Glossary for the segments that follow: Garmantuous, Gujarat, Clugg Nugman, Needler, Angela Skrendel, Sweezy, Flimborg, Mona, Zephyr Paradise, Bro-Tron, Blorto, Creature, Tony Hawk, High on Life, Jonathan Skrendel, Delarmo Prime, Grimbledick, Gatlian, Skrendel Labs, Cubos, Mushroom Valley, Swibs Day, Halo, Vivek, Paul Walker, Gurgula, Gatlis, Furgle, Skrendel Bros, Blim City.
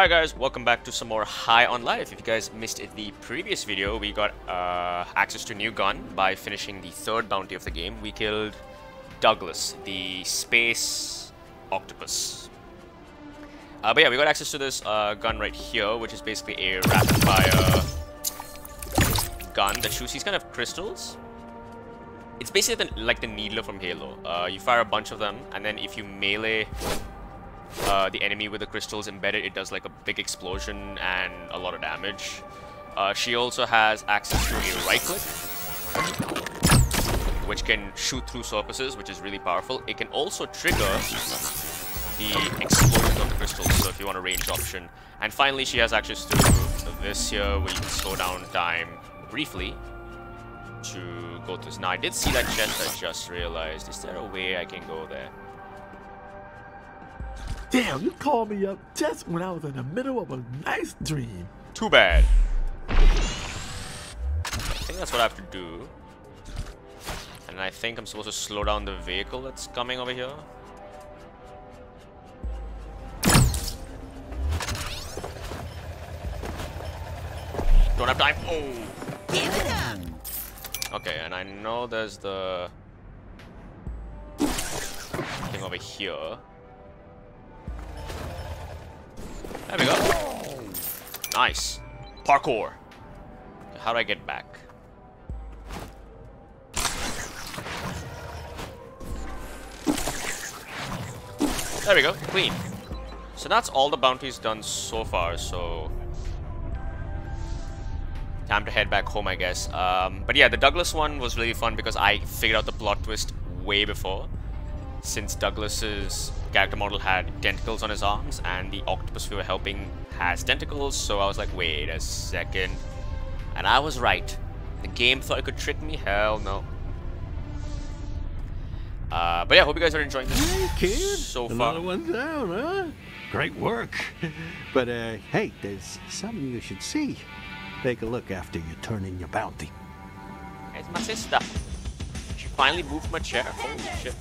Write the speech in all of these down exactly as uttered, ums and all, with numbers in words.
Hi guys, welcome back to some more High on Life. If you guys missed the previous video, we got uh, access to a new gun by finishing the third bounty of the game. We killed Douglas, the space octopus. Uh, but yeah, we got access to this uh, gun right here, which is basically a rapid fire gun that shoots these kind of crystals. It's basically the, like the Needler from Halo. Uh, you fire a bunch of them, and then if you melee Uh, the enemy with the crystals embedded, it does like a big explosion and a lot of damage. Uh, she also has access to a right click, which can shoot through surfaces, which is really powerful. It can also trigger the explosion of the crystals, so if you want a range option. And finally, she has access to this here, where you can slow down time briefly to go through. Now, I did see that chest, I just realized. Is there a way I can go there? Damn, you called me up just when I was in the middle of a nice dream. Too bad. I think that's what I have to do. And I think I'm supposed to slow down the vehicle that's coming over here. Don't have time. Oh. Give it up. Okay, and I know there's the thing over here. There we go. Nice. Parkour. How do I get back? There we go. Clean. So that's all the bounties done so far. So time to head back home, I guess. Um, but yeah, the Douglas one was really fun because I figured out the plot twist way before. Since Douglas's character model had tentacles on his arms and the octopus we were helping has tentacles, so I was like, wait a second. And I was right. The game thought it could trick me? Hell no. Uh, but yeah, hope you guys are enjoying this. Hey, kid. So far. A lot of ones down, huh? Great work. But uh, hey, there's something you should see. Take a look after you turn in your bounty. It's my sister. She finally moved my chair. Holy shit.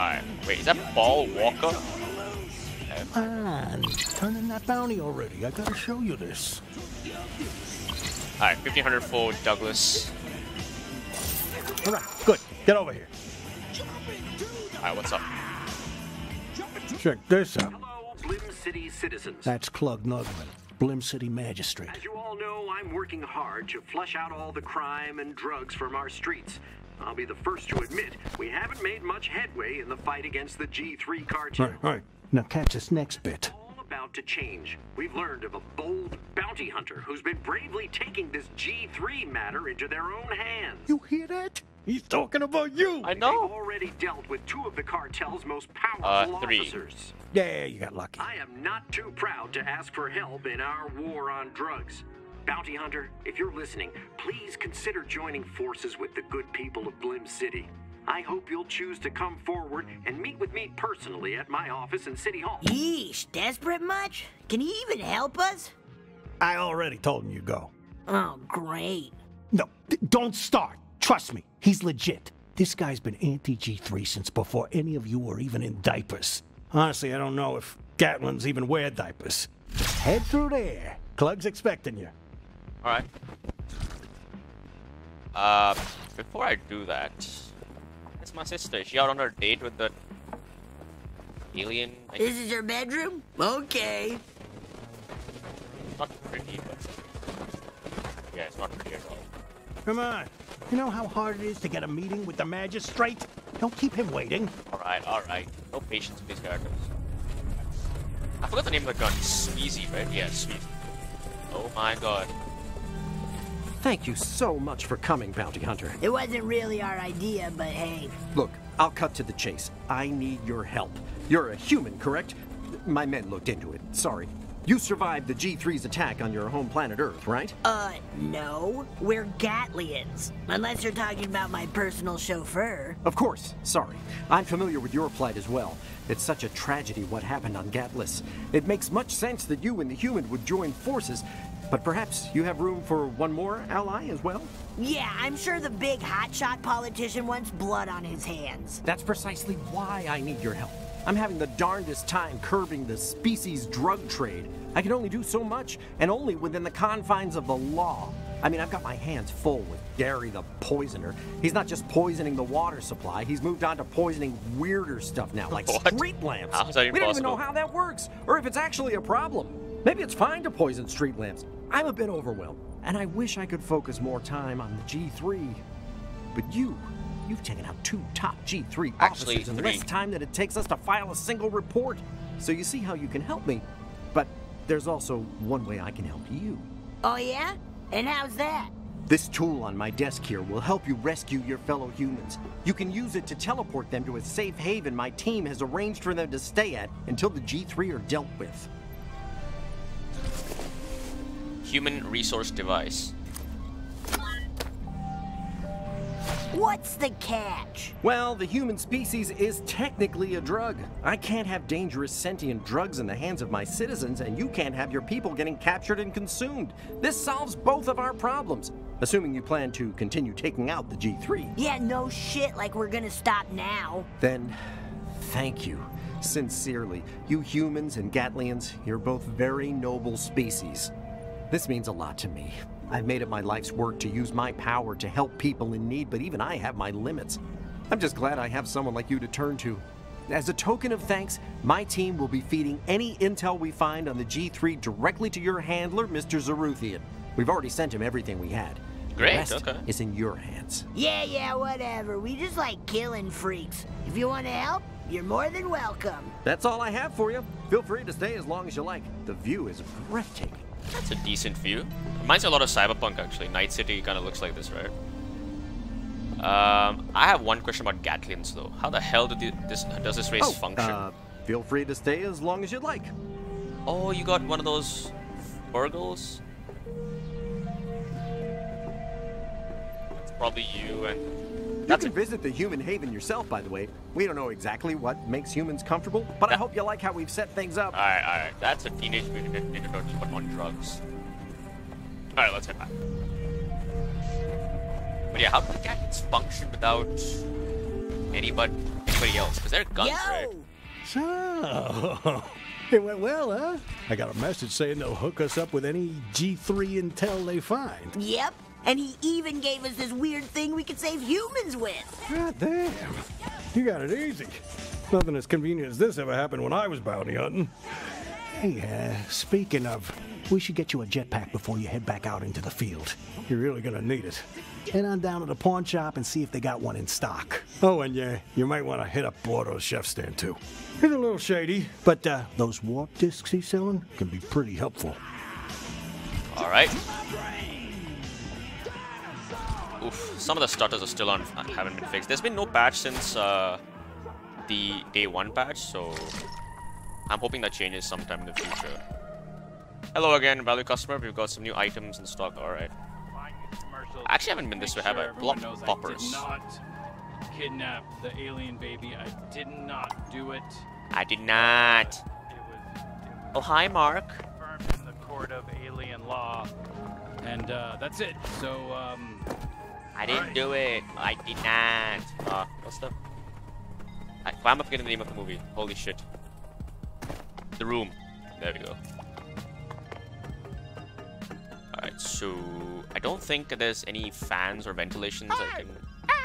Alright, wait, is that Paul Walker? Man, turn in that bounty already. I gotta show you this. Alright, fifteen hundred for Douglas. Alright, good. Get over here. Alright, what's up? Check this out. Hello, Blim City citizens. That's Clugg Nugman, Blim City magistrate. As you all know, I'm working hard to flush out all the crime and drugs from our streets. I'll be the first to admit, we haven't made much headway in the fight against the G three cartel. All right, all right. Now catch this next bit. All about to change. We've learned of a bold bounty hunter who's been bravely taking this G three matter into their own hands. You hear that? He's talking about you. I know. They've already dealt with two of the cartel's most powerful uh, three. officers. Yeah, you got lucky. I am not too proud to ask for help in our war on drugs. Bounty Hunter, if you're listening, please consider joining forces with the good people of Blim City. I hope you'll choose to come forward and meet with me personally at my office in City Hall. Yeesh, desperate much? Can he even help us? I already told him you go. Oh, great. No, don't start. Trust me, he's legit. This guy's been anti-G three since before any of you were even in diapers. Honestly, I don't know if Gatlians even wear diapers. Head through there. Clugg's expecting you. Alright. Uh, before I do that, it's my sister. Is she out on her date with the alien? I this is her bedroom? Okay. It's not pretty, but... yeah, it's not pretty at all. Come on. You know how hard it is to get a meeting with the magistrate? Don't keep him waiting. Alright, alright. No patience with these characters. I forgot the name of the gun. Sweezy, right? Yeah, Sweezy. Oh my god. Thank you so much for coming, Bounty Hunter. It wasn't really our idea, but hey. Look, I'll cut to the chase. I need your help. You're a human, correct? My men looked into it. Sorry. You survived the G three's attack on your home planet Earth, right? Uh, no. We're Gatlians. Unless you're talking about my personal chauffeur. Of course. Sorry. I'm familiar with your plight as well. It's such a tragedy what happened on Gatlis. It makes much sense that you and the human would join forces. But perhaps you have room for one more ally as well? Yeah, I'm sure the big hotshot politician wants blood on his hands. That's precisely why I need your help. I'm having the darndest time curbing the species drug trade. I can only do so much, and only within the confines of the law. I mean, I've got my hands full with Gary the Poisoner. He's not just poisoning the water supply, he's moved on to poisoning weirder stuff now, like what? Street lamps. How is that even we don't possible? Even know how that works, or if it's actually a problem. Maybe it's fine to poison street lamps. I'm a bit overwhelmed, and I wish I could focus more time on the G three. But you, you've taken out two top G three actually, officers in three. less time than it takes us to file a single report. So you see how you can help me. But there's also one way I can help you. Oh yeah? And how's that? This tool on my desk here will help you rescue your fellow humans. You can use it to teleport them to a safe haven my team has arranged for them to stay at until the G three are dealt with. Human Resource Device. What's the catch? Well, the human species is technically a drug. I can't have dangerous sentient drugs in the hands of my citizens, and you can't have your people getting captured and consumed. This solves both of our problems, assuming you plan to continue taking out the G three. Yeah, no shit, like we're gonna stop now. Then, thank you. Sincerely, you humans and Gatlians, you're both very noble species. This means a lot to me. I've made it my life's work to use my power to help people in need, but even I have my limits. I'm just glad I have someone like you to turn to. As a token of thanks, my team will be feeding any intel we find on the G three directly to your handler, Mister Zeruthian. We've already sent him everything we had. Great, the rest okay. It's in your hands. Yeah, yeah, whatever. We just like killing freaks. If you want to help, you're more than welcome. That's all I have for you. Feel free to stay as long as you like. The view is breathtaking. That's a decent view. Reminds me a lot of Cyberpunk, actually. Night City kind of looks like this, right? Um, I have one question about Gatlians, though. How the hell did this, does this race oh, function? Uh, feel free to stay as long as you'd like. Oh, you got one of those burgles? That's probably you and... You can visit the human haven yourself, by the way. We don't know exactly what makes humans comfortable, but I hope you like how we've set things up. All right, all right. That's a Teenage Mutant Ninja Turtles, but on drugs. All right, let's head back. But yeah, how do the Gatlians function without anybody, anybody else? Because they're guns, Yo! right? So, it went well, huh? I got a message saying they'll hook us up with any G three intel they find. Yep. And he even gave us this weird thing we could save humans with. God damn. You got it easy. Nothing as convenient as this ever happened when I was bounty hunting. Hey, uh, speaking of, we should get you a jetpack before you head back out into the field. You're really gonna need it. Head on down to the pawn shop and see if they got one in stock. Oh, and yeah, you might want to hit up Bordeaux's chef stand, too. It's a little shady, but uh, those warp discs he's selling can be pretty helpful. All right. Oof, some of the stutters are still on, haven't been fixed. There's been no patch since uh, the day one patch, so I'm hoping that changes sometime in the future. Hello again, value customer. We've got some new items in stock. All right. I actually haven't been this way, have I? Block poppers. I did not kidnap the alien baby. I did not do it. I did not. Uh, it was, it was oh, hi, Mark. Confirmed in the court of alien law, and uh, that's it. So. Um, I didn't right. do it. I did not. Uh, what's the... I, why am I forgetting the name of the movie? Holy shit. The Room. There we go. Alright, so... I don't think there's any fans or ventilations hey, I can...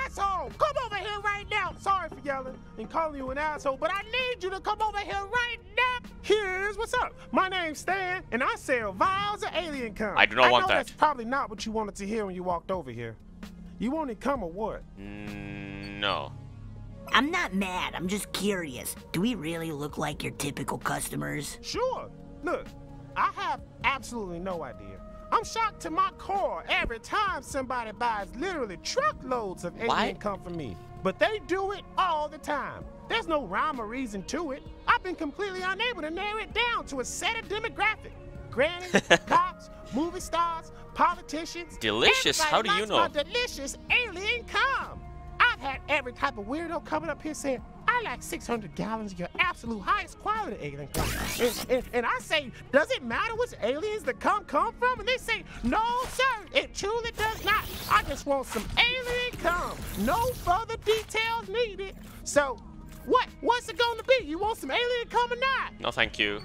asshole! Come over here right now! Sorry for yelling and calling you an asshole, but I need you to come over here right now! Here's what's up. My name's Stan, and I sell vials of alien cum. I do not I want know that. That's probably not what you wanted to hear when you walked over here. You want to come or what? No. I'm not mad. I'm just curious. Do we really look like your typical customers? Sure. Look, I have absolutely no idea. I'm shocked to my core every time somebody buys literally truckloads of alien cum from me. But they do it all the time. There's no rhyme or reason to it. I've been completely unable to narrow it down to a set of demographic. Grannies, cops, movie stars, politicians. Delicious? How do you know? Delicious alien cum. I've had every type of weirdo coming up here saying, I I like six hundred gallons of your absolute highest quality alien crop. And, and, and I say, does it matter which aliens the cum come from? And they say, no, sir, it truly does not. I just want some alien cum. No further details needed. So, what? What's it gonna be? You want some alien cum or not? No, thank you.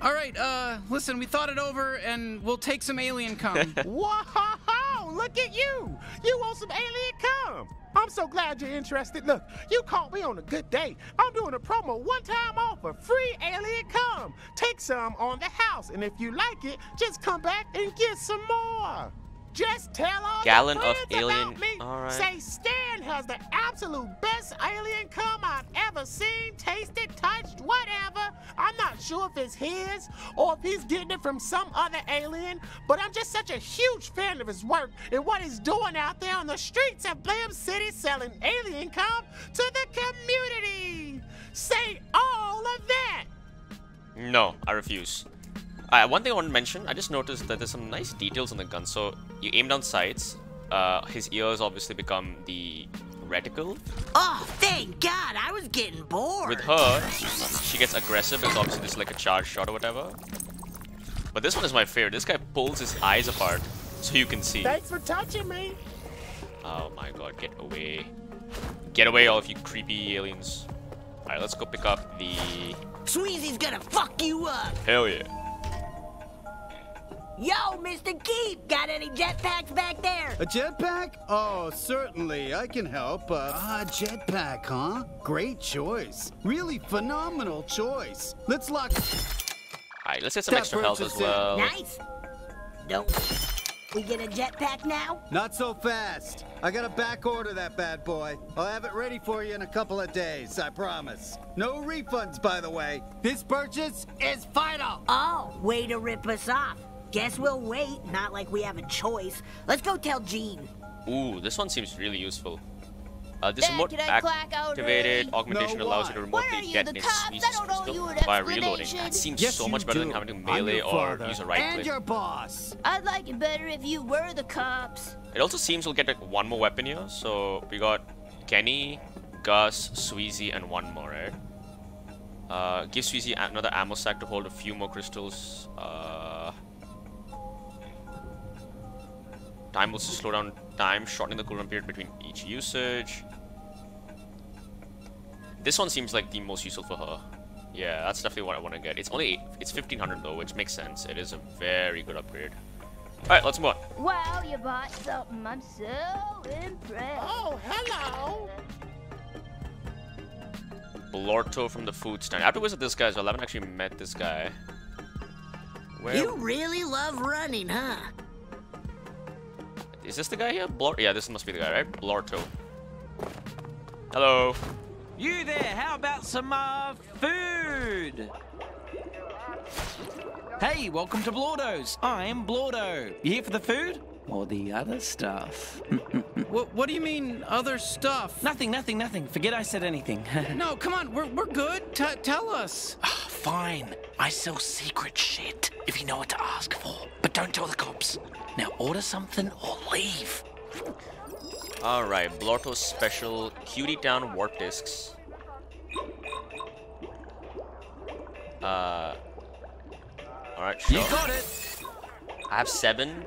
All right, uh, listen, we thought it over, and we'll take some alien cum. Whoa, look at you. You want some alien cum. I'm so glad you're interested. Look, you caught me on a good day. I'm doing a promo one-time offer, free alien cum. Take some on the house, and if you like it, just come back and get some more. Just tell all Gallon your friends of alien. About me. All right. Say Stan has the absolute best alien cum I've ever seen, tasted, touched, whatever. I'm not sure if it's his or if he's getting it from some other alien, but I'm just such a huge fan of his work and what he's doing out there on the streets of Blim City selling alien cum to the community. Say all of that. No, I refuse. Uh, one thing I want to mention, I just noticed that there's some nice details on the gun. So you aim down sights, uh, his ears obviously become the reticle. Oh, thank God, I was getting bored. With her, she gets aggressive, it's obviously just like a charge shot or whatever. But this one is my favorite. This guy pulls his eyes apart so you can see. Thanks for touching me. Oh my God, get away. Get away, all of you creepy aliens. Alright, let's go pick up the... Sweezy's gonna fuck you up. Hell yeah. Yo, Mister Keep, got any jetpacks back there? A jetpack? Oh, certainly, I can help. Uh, ah, jetpack, huh? Great choice. Really phenomenal choice. Let's lock... Alright, let's get some that extra health as well. Nice. Nope. We get a jetpack now? Not so fast. I gotta back order that bad boy. I'll have it ready for you in a couple of days, I promise. No refunds, by the way. This purchase is final. Oh, way to rip us off. Guess we'll wait, not like we have a choice. Let's go tell Gene. Ooh, this one seems really useful. Uh, this ben, remote activated augmentation no, allows you to remotely detonate Sweezy's by reloading. That seems yes, so much better do. than having to melee or use a right and click. And your boss. I'd like it better if you were the cops. It also seems we'll get like one more weapon here. So we got Kenny, Gus, Sweezy, and one more, right? Uh, give Sweezy another ammo sack to hold a few more crystals. Uh... Time will slow down time, shortening the cooldown period between each usage. This one seems like the most useful for her. Yeah, that's definitely what I want to get. It's only, it's fifteen hundred though, which makes sense. It is a very good upgrade. Alright, let's move on. Wow, you bought something. I'm so impressed. Oh, hello! Blorto from the food stand. I have to visit this guy as well. I haven't actually met this guy. Where? You really love running, huh? Is this the guy here? Blor yeah, this must be the guy, right? Blorto. Hello. You there, how about some, uh, food? Hey, welcome to Blorto's. I am Blorto. You here for the food? Or the other stuff. what, what do you mean, other stuff? Nothing, nothing, nothing. Forget I said anything. No, come on, we're, we're good. T tell us. Oh, fine. I sell secret shit, if you know what to ask for. But don't tell the cops. Now order something or leave. Alright, Blorto's special Cutie Town warp discs. Uh Alright, sure. You got it! I have seven.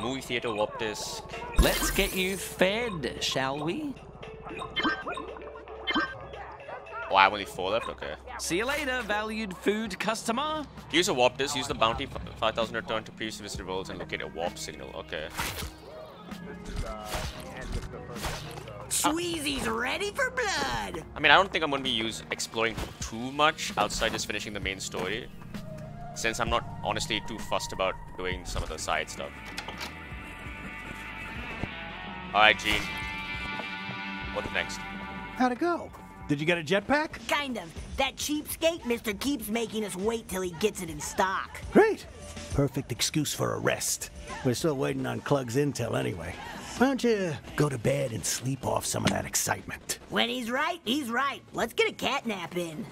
Movie theater warp disc. Let's get you fed, shall we? Oh, I have only four left? Okay. See you later, valued food customer. Use a warp disc. Use the bounty five thousand return to previous visited worlds and locate a warp signal. Okay. Sweezy's ready for blood. I mean, I don't think I'm going to be use exploring too much outside just finishing the main story, since I'm not honestly too fussed about doing some of the side stuff. Alright, Gene. What's next? How'd it go? Did you get a jetpack? Kind of. That cheapskate Mister Keep's making us wait till he gets it in stock. Great. Perfect excuse for a rest. We're still waiting on Clugg's intel anyway. Why don't you go to bed and sleep off some of that excitement? When he's right, he's right. Let's get a cat nap in.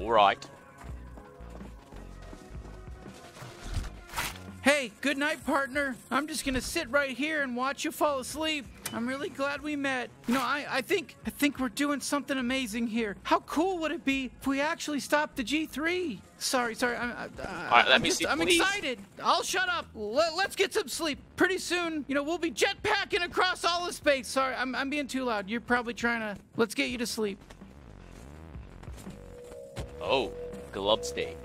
All right. Hey, good night, partner. I'm just gonna sit right here and watch you fall asleep. I'm really glad we met. You know, I, I think I think we're doing something amazing here. How cool would it be if we actually stopped the G three? Sorry, sorry. I'm, I, All right, let I'm, me just, see, I'm excited. I'll shut up. Let, let's get some sleep. Pretty soon, you know, we'll be jetpacking across all of space. Sorry, I'm, I'm being too loud. You're probably trying to... Let's get you to sleep. Oh, Glub State.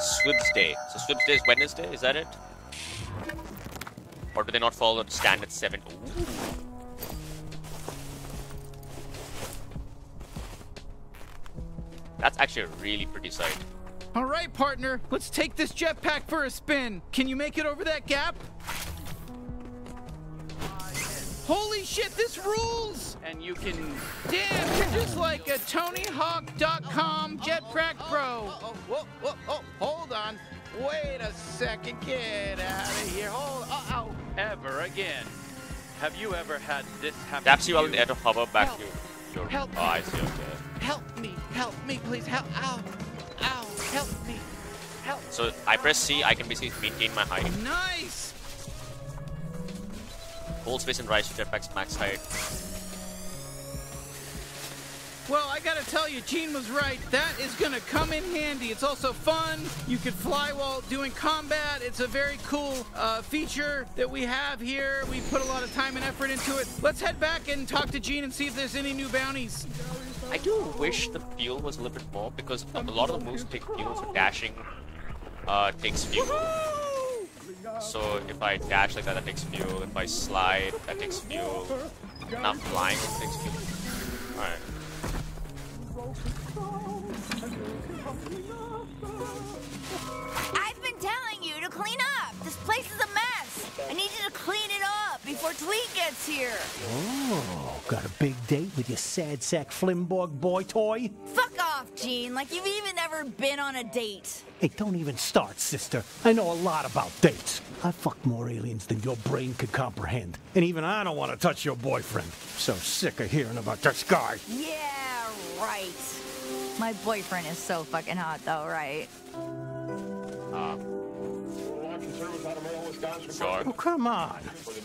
Swibs Day. So Swibs Day is Wednesday, is that it? Or do they not follow standard seven? Ooh. That's actually a really pretty sight. All right, partner, let's take this jetpack for a spin. Can you make it over that gap? Holy shit, this rules! And you can... Damn, you're just like a Tony Hawk dot com oh, Jetpack oh, oh, Pro. Oh, oh, oh, oh, oh, oh, hold on. Wait a second, get out of here. Hold on. Uh, ever again. Have you ever had this happen Taps you out in the air to hover back help. Your, your help eyes. Me. Help me, help me, please. Help, ow, ow, help me, help. So I press C, I can basically maintain my height. Nice! Hold space and rise to jetpack's max height. Well, I gotta tell you, Gene was right. That is gonna come in handy. It's also fun. You can fly while doing combat. It's a very cool uh, feature that we have here. We put a lot of time and effort into it. Let's head back and talk to Gene and see if there's any new bounties. I do wish the fuel was a little bit more because a lot of the moves take fuel, so dashing uh, takes fuel. Woohoo! So if I dash like that, that takes fuel. If I slide, that takes fuel. Not flying, it takes fuel. Alright. I've been telling you to clean up. This place is a mess. I need you to clean it up before Tweet gets here. Oh, got a big date with your sad sack Flimborg boy toy? Fuck off, Gene. Like you've even ever been on a date. Hey, don't even start, sister. I know a lot about dates. I fucked more aliens than your brain could comprehend. And even I don't want to touch your boyfriend. So sick of hearing about this guy. Yeah, right. My boyfriend is so fucking hot, though, right? Uh, sure. Oh, come on.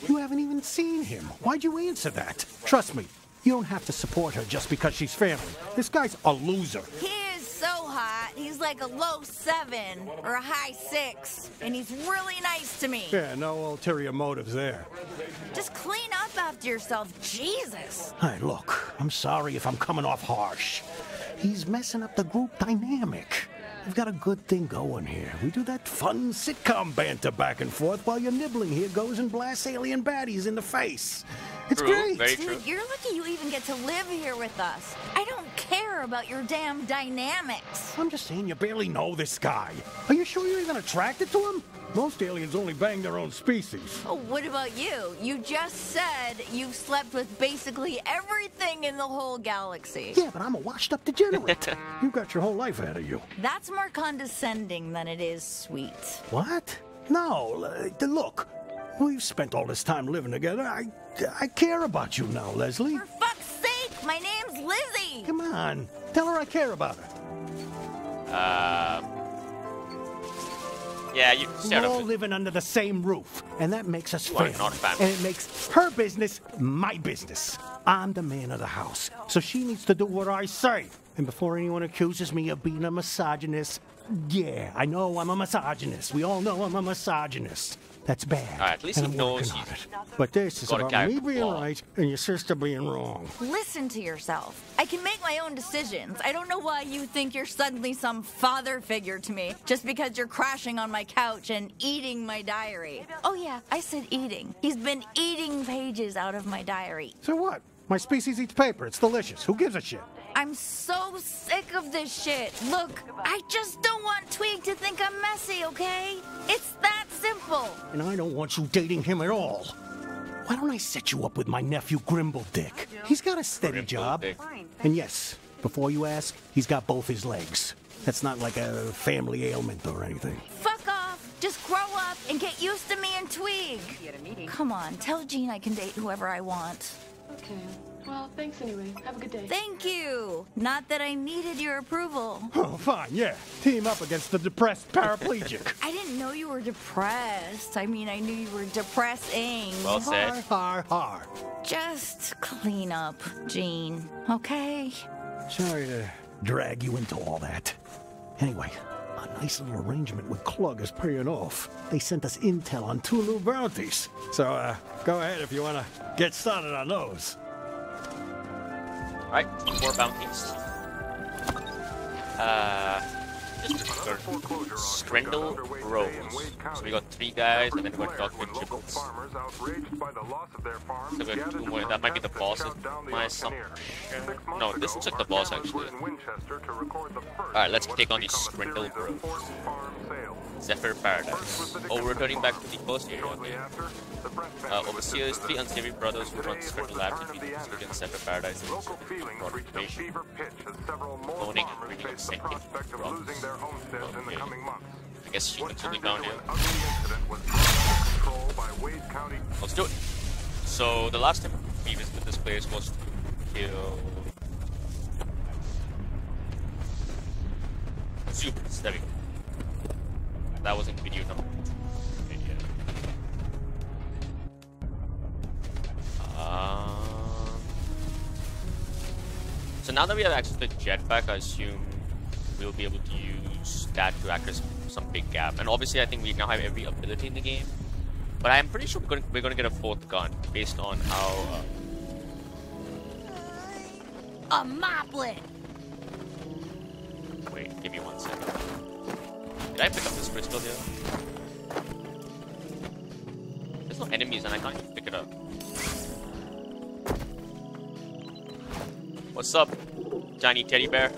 You haven't even seen him. Why'd you answer that? Trust me, you don't have to support her just because she's family. This guy's a loser. He is so hot. He's like a low seven or a high six. And he's really nice to me. Yeah, no ulterior motives there. Just clean up after yourself, Jesus. Hey, look, I'm sorry if I'm coming off harsh. He's messing up the group dynamic. We've got a good thing going here. We do that fun sitcom banter back and forth while you're nibbling here goes and blasts alien baddies in the face. It's true, great. Dude, you're lucky you even get to live here with us. I don't care about your damn dynamics. I'm just saying you barely know this guy. Are you sure you're even attracted to him? Most aliens only bang their own species. Oh, what about you? You just said you've slept with basically everything in the whole galaxy. Yeah, but I'm a washed-up degenerate. You got your whole life ahead of you. That's more condescending than it is sweet. What? No, look. We've spent all this time living together. I, I care about you now, Leslie. For fuck's sake, my name's Lizzie. Come on, tell her I care about her. Uh... Yeah, you We're all living under the same roof, and that makes us well, family. And it makes her business my business. I'm the man of the house, so she needs to do what I say. And before anyone accuses me of being a misogynist, yeah, I know I'm a misogynist. We all know I'm a misogynist. That's bad. All right, at least he knows on it. But this is about me being right and your sister being wrong. Listen to yourself. I can make my own decisions. I don't know why you think you're suddenly some father figure to me just because you're crashing on my couch and eating my diary. Oh yeah, I said eating. He's been eating pages out of my diary. So what? My species eats paper. It's delicious. Who gives a shit? I'm so sick of this shit. Look, I just don't want Tweeg to think I'm messy, okay? It's that simple. And I don't want you dating him at all. Why don't I set you up with my nephew Grimbledick? He's got a steady job. And yes, before you ask, he's got both his legs. That's not like a family ailment or anything. Fuck off. Just grow up and get used to me and Tweeg. Come on, tell Gene I can date whoever I want. Okay. Well, thanks anyway. Have a good day. Thank you! Not that I needed your approval. Oh, fine, yeah. Team up against the depressed paraplegic. I didn't know you were depressed. I mean, I knew you were depressing. Well said. Har, har, har. Just clean up, Gene, okay? Sorry to drag you into all that. Anyway, a nice little arrangement with Clugg is paying off. They sent us intel on two new bounties. So, uh, go ahead if you want to get started on those. Alright, more bounties. Uh, Skrendel Bros. So we got three guys, and then we got Gatlian Tribbles. So we have two more. That might be the boss of my assumption. No, this looks like the boss actually. Alright, let's take on these Skrendel Bros. Zephyr Paradise. Oh, we're turning back to the first area, okay. Uh, Overseers, three unsavory brothers who run Skrendel Labs and feed the in Zephyr Paradise and participation. Cloning and breeding of sentient frogs. Okay. I guess she can be down here. Let's do it! So, the last time we visited this place was to kill... Super, there we go. That was in video number one. Uh, so now that we have access to the jetpack, I assume we'll be able to use that to access some big gap. And obviously, I think we now have every ability in the game. But I'm pretty sure we're going we're going to get a fourth gun based on how uh... a moblet. Wait, give me one second. Did I pick up this crystal here? There's no enemies and I can't even pick it up. What's up, tiny teddy bear?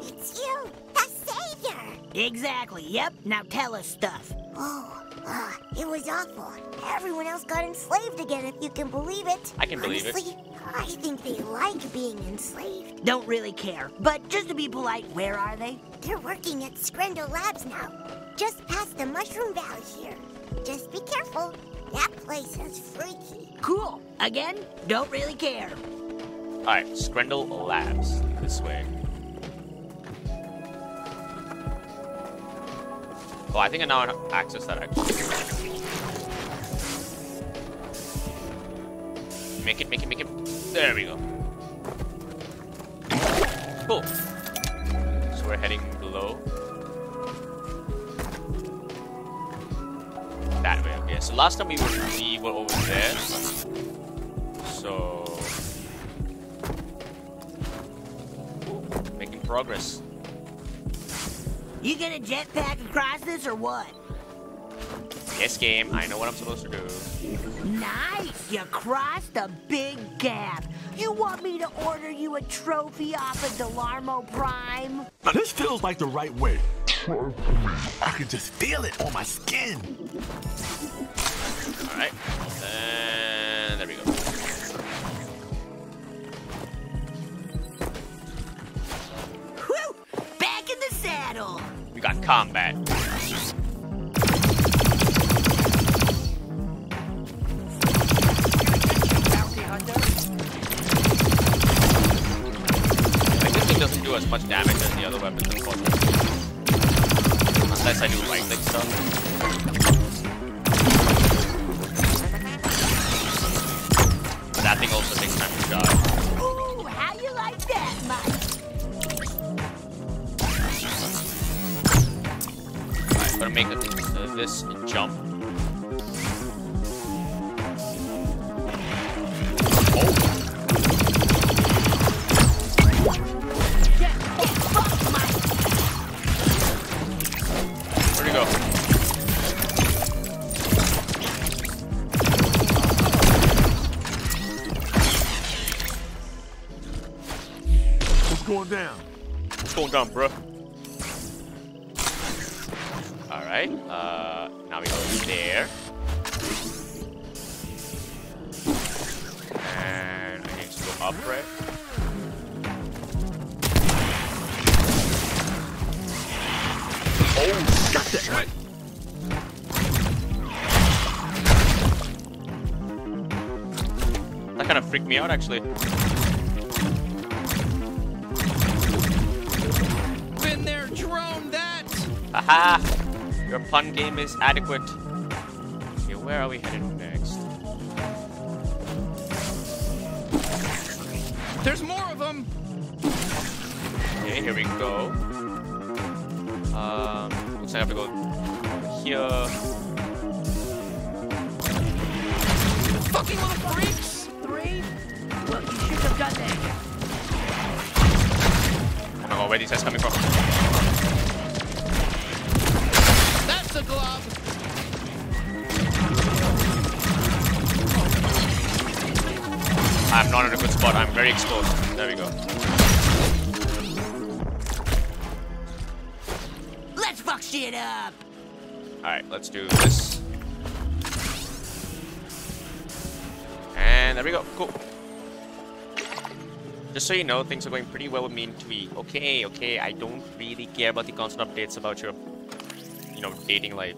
It's you, the savior! Exactly, yep. Now tell us stuff. Oh, uh, it was awful. Everyone else got enslaved again, if you can believe it. I can believe Honestly, it. I think they like being enslaved. Don't really care, but just to be polite, where are they? They're working at Skrendel Labs now, just past the Mushroom Valley here. Just be careful, that place is freaky. Cool. Again, don't really care. All right, Skrendel Labs, this way. Oh, I think I now have access that actually. Make it, make it, make it. There we go. Cool. So we're heading below. That way, okay. So last time we were, we were over there. So... Ooh, making progress. You gonna jetpack across this or what? Yes, game. I know what I'm supposed to do. Nice! You crossed a big gap. You want me to order you a trophy off of Delarmo Prime? Now this feels like the right way. I can just feel it on my skin. All right, and there we go. Whew! Back in the saddle. We got combat. As much damage as the other weapons, unfortunately. Unless I do right click stuff. But that thing also takes time to charge. Ooh, how you like that, Mike? Alright, gotta make a, uh, this jump. Oh! Down, bro. All right. Uh, now we go there, and I need to go up, right? Oh, got that right. That kind of freaked me out, actually. Been there, drone that! Haha! Your pun game is adequate. Okay, where are we headed next? There's more of them! Okay, here we go. Um, looks like I have to go here. Fucking little freaks! Three? Well, you should have done that. I don't know where these guys coming from. That's a glove! I'm not in a good spot. I'm very exposed. There we go. Let's fuck shit up! Alright, let's do this. And there we go, cool. Just so you know, things are going pretty well with me and Twee. Okay, okay, I don't really care about the constant updates about your, you know, dating life.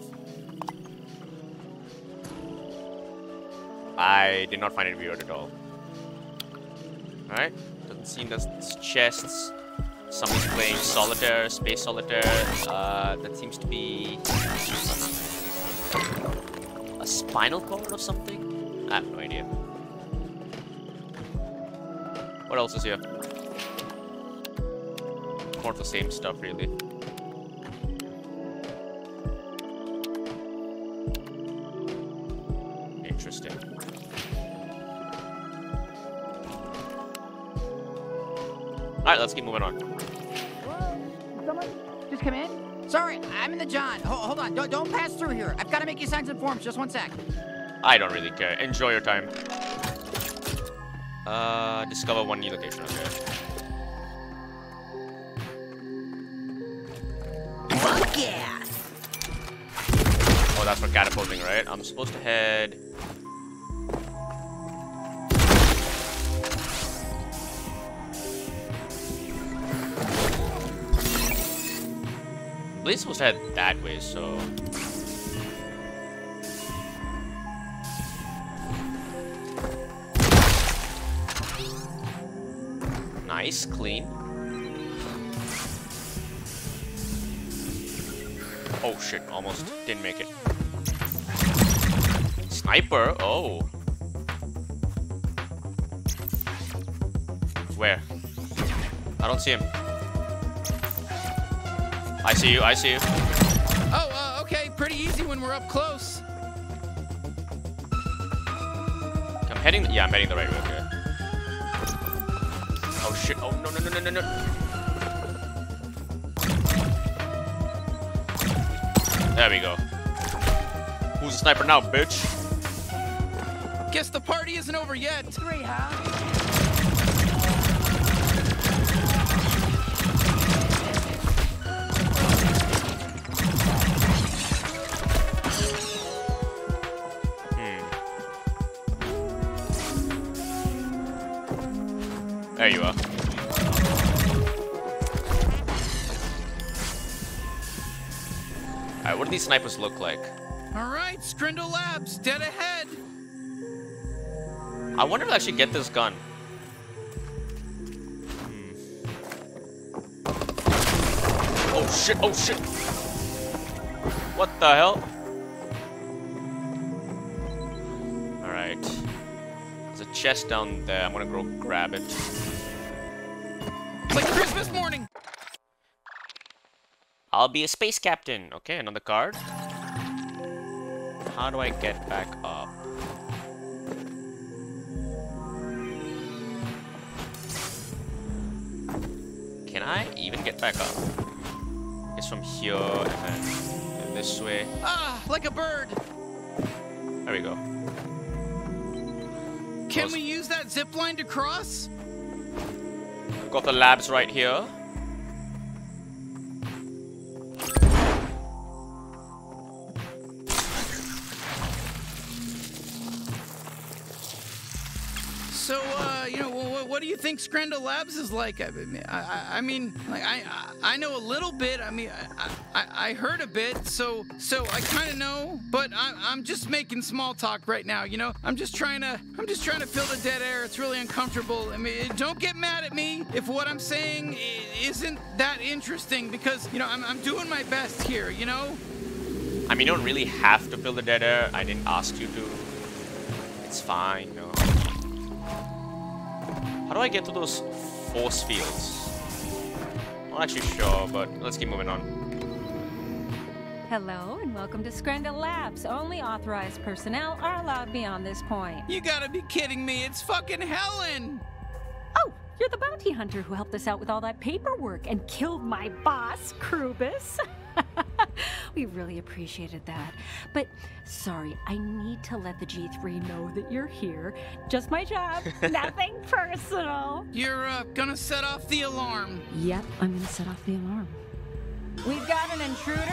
I did not find it weird at all. Alright, doesn't seem that it's chests. Someone's playing solitaire, space solitaire. Uh, that seems to be a spinal cord or something? I have no idea. What else is here? More of the same stuff, really. Interesting. Alright, let's keep moving on. Whoa, someone just come in? Sorry, I'm in the John. Ho hold on, don't, don't pass through here. I've got to make you sign some forms. Just one sec. I don't really care. Enjoy your time. Uh, discover one new location, okay. Fuck yeah! Oh, that's for catapulting, right? I'm supposed to head... I'm supposed to head that way, so... Nice, clean. Oh shit, almost didn't make it. Sniper? Oh. Where? I don't see him. I see you, I see you. Oh, uh, okay, pretty easy when we're up close. I'm heading, yeah, I'm heading the right way, okay. Oh shit, oh no no no no no no. There we go. Who's the sniper now, bitch? Guess the party isn't over yet. Three, huh? Hmm. There you are. Alright, what do these snipers look like? Alright, Skrendel Labs, dead ahead! I wonder if I actually get this gun. Hmm. Oh shit, oh shit! What the hell? Alright. There's a chest down there, I'm gonna go grab it. It's like Christmas morning! I'll be a space captain. Okay, another card. How do I get back up? Can I even get back up? It's from here and then this way. Ah, like a bird! There we go. Can Close. we use that zip line to cross? I've got the labs right here. So, uh, you know, what, what do you think Skrendel Labs is like? I, I, I mean, like, I, I know a little bit. I mean, I, I, I heard a bit, so, so I kind of know. But I, I'm just making small talk right now, you know? I'm just trying to, I'm just trying to fill the dead air. It's really uncomfortable. I mean, don't get mad at me if what I'm saying isn't that interesting, because, you know, I'm, I'm doing my best here, you know? I mean, you don't really have to fill the dead air. I didn't ask you to. It's fine, no. How do I get to those force fields? I'm not actually sure, but let's keep moving on. Hello and welcome to Skrendel Labs. Only authorized personnel are allowed beyond this point. You gotta be kidding me, it's fucking Helen! Oh, you're the bounty hunter who helped us out with all that paperwork and killed my boss, Krubus. We really appreciated that. But sorry, I need to let the G three know that you're here. Just my job, nothing personal. You're uh, gonna set off the alarm. Yep, I'm gonna set off the alarm. We've got an intruder.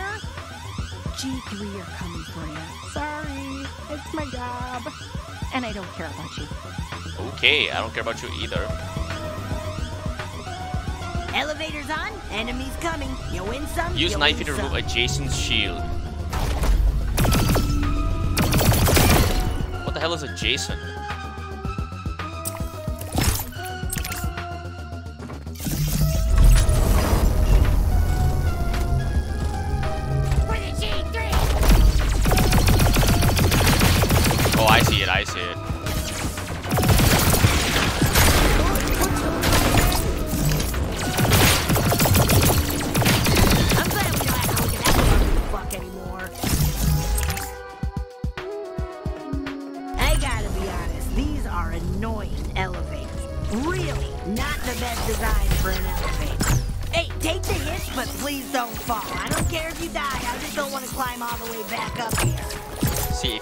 G three are coming for you. Sorry, it's my job. And I don't care about you. Okay, I don't care about you either. Elevator's on, enemies coming. You win some, use knife to remove adjacent shield. What the hell is adjacent?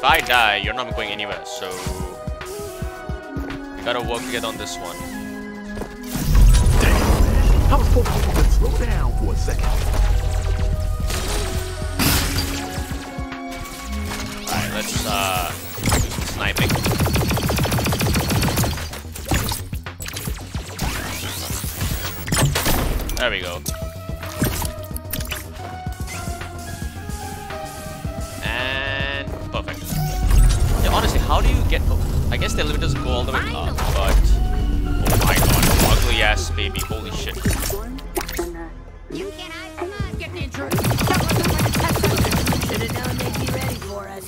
I die, you're not going anywhere, so we gotta work together on this one. Damn, I was supposed to slow down for a second. Alright, let's uh do some sniping. There we go. How do you get... I guess the elevators go all the way up, but... Oh my god, ugly ass baby, holy shit. You can't hide, come on, get the intruder. Should've known they'd be ready for us.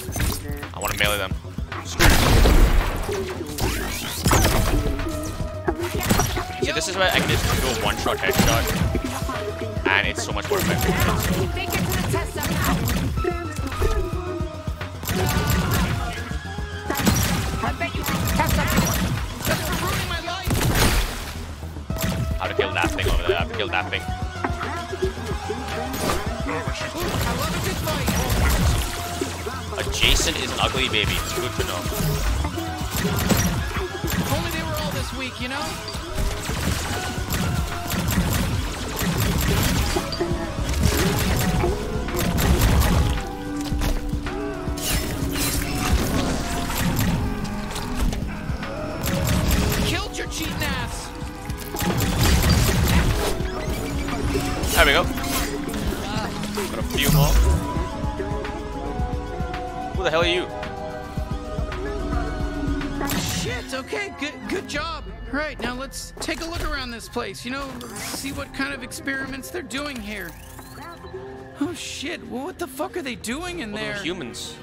I wanna melee them. See, this is where I can just do a one-shot headshot. And it's so much more effective. I have to kill that thing over there. I have to kill that thing. Adjacent is an ugly baby. Good to know. If only they were all this week, you know? There we go. Got a few more. Who the hell are you? Shit, okay, good good job. Right, now let's take a look around this place, you know, see what kind of experiments they're doing here. Oh shit, well, what the fuck are they doing in well, there? They're humans.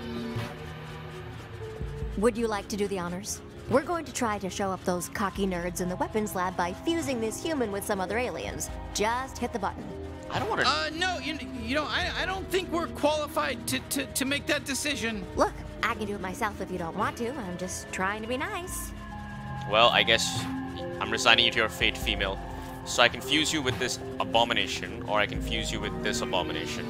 Would you like to do the honors? We're going to try to show up those cocky nerds in the weapons lab by fusing this human with some other aliens. Just hit the button. I don't want to... Uh, no, you, you know, I, I don't think we're qualified to, to, to make that decision. Look, I can do it myself if you don't want to. I'm just trying to be nice. Well, I guess I'm resigning you to your fate, female. So I can fuse you with this abomination, or I can fuse you with this abomination.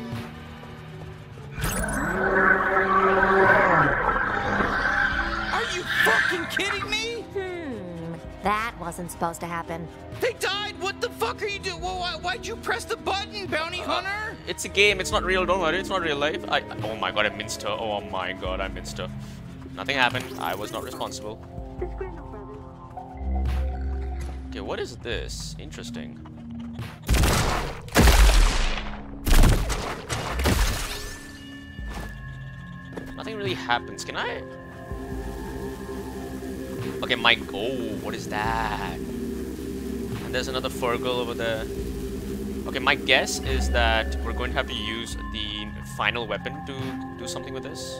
Fucking kidding me? Hmm, that wasn't supposed to happen. They died. What the fuck are you doing? Well, why, why'd you press the button, bounty uh, hunter? It's a game. It's not real. Don't worry. It's not real life. I, oh my god, I minced her. Oh my god, I minced her. Nothing happened. I was not responsible. Okay, what is this? Interesting. Nothing really happens. Can I? Okay, my... Oh, what is that? And there's another Furgle over there. Okay, my guess is that we're going to have to use the final weapon to do something with this.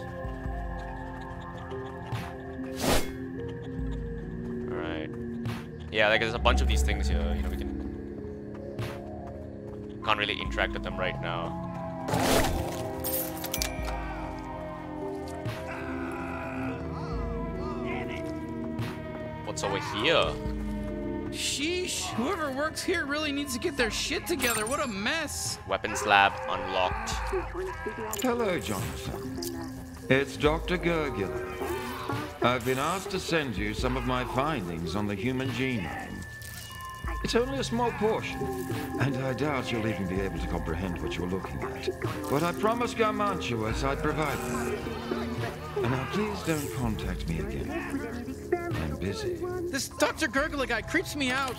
Alright. Yeah, like there's a bunch of these things here. You know, we can... Can't really interact with them right now. What's over here? Sheesh, whoever works here really needs to get their shit together. What a mess. Weapons lab unlocked. Hello, Johnson. It's Doctor Gurgula. I've been asked to send you some of my findings on the human genome. It's only a small portion, and I doubt you'll even be able to comprehend what you're looking at. But I promised Garmantuous I'd provide them. And now please don't contact me again. I'm busy. This Doctor Gurgula guy creeps me out.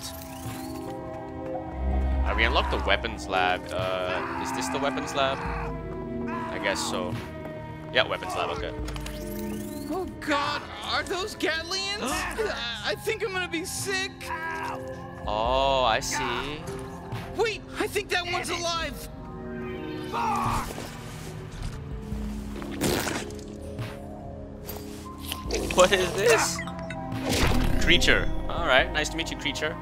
Uh, we unlocked the weapons lab. Uh, is this the weapons lab? I guess so. Yeah, weapons lab, okay. Oh God, are those Gatlians? I think I'm gonna be sick. Oh, I see. Wait, I think that one's alive. What is this? Creature. All right, nice to meet you, Creature.